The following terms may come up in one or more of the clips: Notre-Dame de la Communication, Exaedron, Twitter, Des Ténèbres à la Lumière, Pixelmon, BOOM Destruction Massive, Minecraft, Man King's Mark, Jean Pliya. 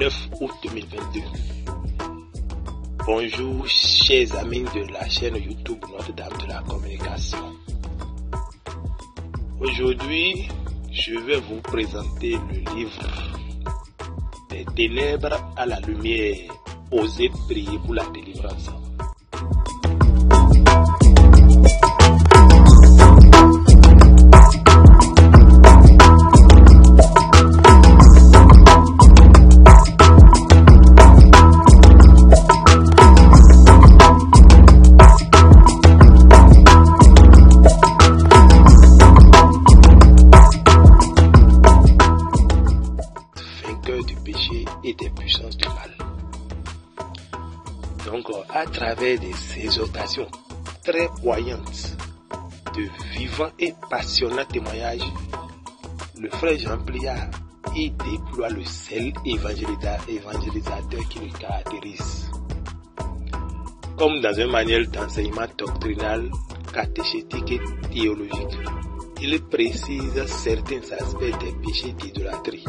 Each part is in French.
9 août 2022. Bonjour chers amis de la chaîne YouTube Notre-Dame de la Communication. Aujourd'hui, je vais vous présenter le livre Des Ténèbres à la Lumière. Osez prier pour la délivrance. Et des puissances du mal. Donc, à travers des exhortations très poignantes, de vivants et passionnants témoignages, le frère Jean Pliya y déploie le sel évangélisateur qui le caractérise. Comme dans un manuel d'enseignement doctrinal, catéchétique et théologique, il précise certains aspects des péchés d'idolâtrie,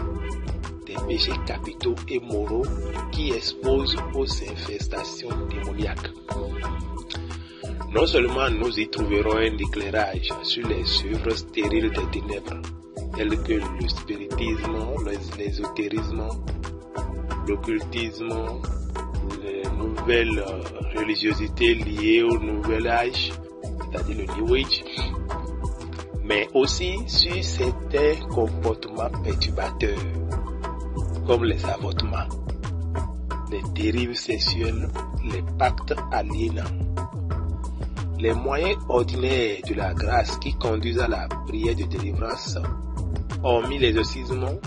des péchés capitaux et moraux qui exposent aux infestations démoniaques. Non seulement nous y trouverons un éclairage sur les œuvres stériles des ténèbres, telles que le spiritisme, l'ésotérisme, l'occultisme, les nouvelles religiosités liées au nouvel âge, c'est-à-dire le New Age, mais aussi sur certains comportements perturbateurs, comme les avortements, les dérives sexuelles, les pactes aliénants. Les moyens ordinaires de la grâce qui conduisent à la prière de délivrance, hormis l'exorcisme,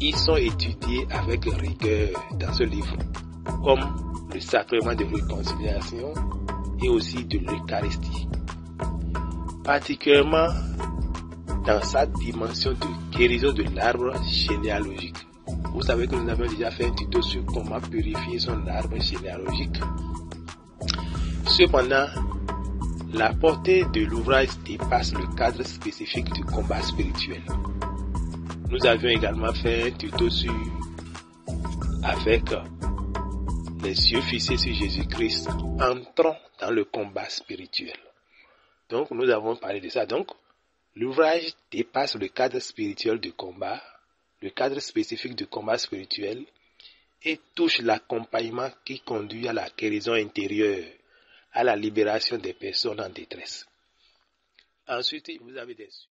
ils sont étudiés avec rigueur dans ce livre, comme le sacrement de réconciliation et aussi de l'Eucharistie, particulièrement dans sa dimension de guérison de l'arbre généalogique. Vous savez que nous avons déjà fait un tuto sur comment purifier son arbre généalogique. Cependant, la portée de l'ouvrage dépasse le cadre spécifique du combat spirituel. Nous avions également fait un tuto sur avec les yeux fixés sur Jésus-Christ, entrant dans le combat spirituel. Donc, nous avons parlé de ça. Donc, l'ouvrage dépasse le cadre spirituel du combat, le cadre spécifique du combat spirituel, et touche l'accompagnement qui conduit à la guérison intérieure, à la libération des personnes en détresse. Ensuite, vous avez des